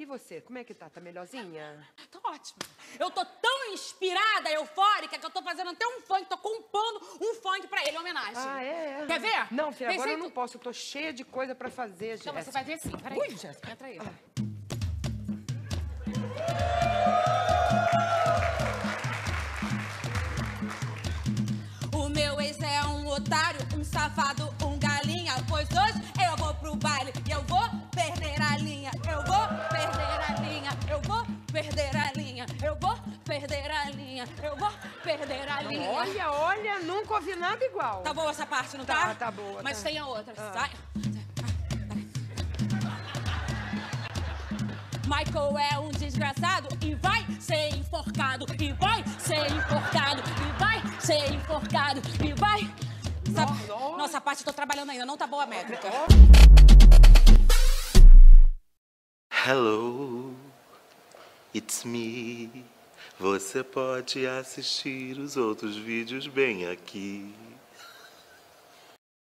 E você, como é que tá? Tá melhorzinha? Tô ótima. Eu tô tão inspirada, eufórica, que eu tô fazendo até um funk, tô compondo um funk pra ele, em homenagem. Ah, é? Quer ver? Não, filha, agora eu não posso, eu tô cheia de coisa pra fazer, Jéssica. Então você vai ver assim, peraí. Ui, Jéssica, entra aí. O meu ex é um otário, um safado, um galinha, pois hoje eu vou pro baile e eu vou perder a linha, eu vou perder a linha, eu vou perder a linha, eu vou perder a linha, eu vou perder a linha. Olha, olha, nunca ouvi nada igual. Tá boa essa parte, não tá? Tá, tá boa. Mas tem a outra, sai. Máicol é um desgraçado e vai ser enforcado, e vai ser enforcado, e vai ser enforcado, e vai... Nossa, nossa parte eu tô trabalhando ainda, não tá boa a métrica. Hello, it's me. Você pode assistir os outros vídeos bem aqui.